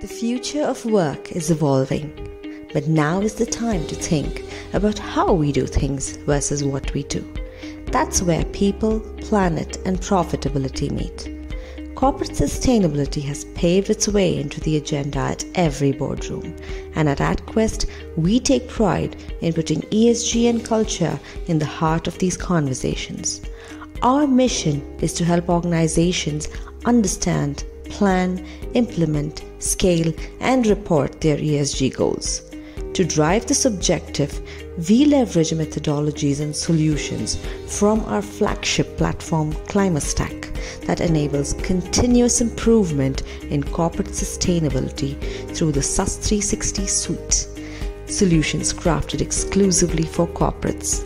The future of work is evolving, but now is the time to think about how we do things versus what we do. That's where people, planet, and profitability meet. Corporate sustainability has paved its way into the agenda at every boardroom, and at AtQuest, we take pride in putting ESG and culture in the heart of these conversations. Our mission is to help organizations understand, plan, implement, scale, and report their ESG goals. To drive this objective, we leverage methodologies and solutions from our flagship platform, Climastack, that enables continuous improvement in corporate sustainability through the SUS360 suite, solutions crafted exclusively for corporates.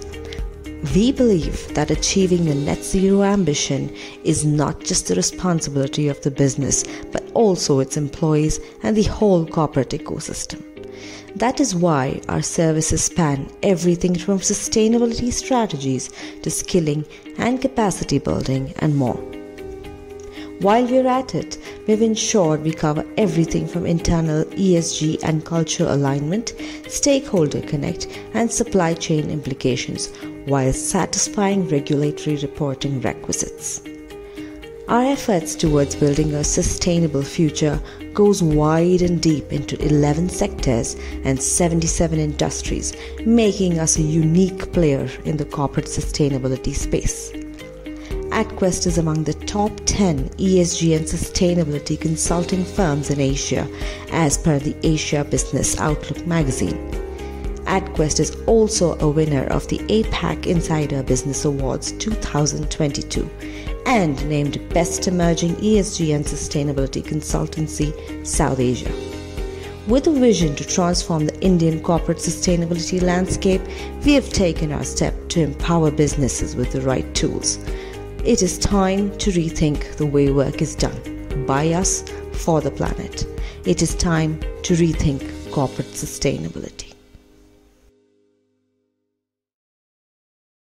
We believe that achieving your net zero ambition is not just the responsibility of the business, but also its employees and the whole corporate ecosystem. That is why our services span everything from sustainability strategies to skilling and capacity building and more. While we're at it, we've ensured we cover everything from internal ESG and culture alignment, stakeholder connect, and supply chain implications while satisfying regulatory reporting requisites. Our efforts towards building a sustainable future goes wide and deep into 11 sectors and 77 industries, making us a unique player in the corporate sustainability space. AtQuest is among the top 10 ESG and sustainability consulting firms in Asia, as per the Asia Business Outlook magazine. AtQuest is also a winner of the APAC Insider Business Awards 2022 and named Best Emerging ESG and Sustainability Consultancy South Asia. With a vision to transform the Indian corporate sustainability landscape, we have taken our step to empower businesses with the right tools. It is time to rethink the way work is done by us for the planet. It is time to rethink corporate sustainability.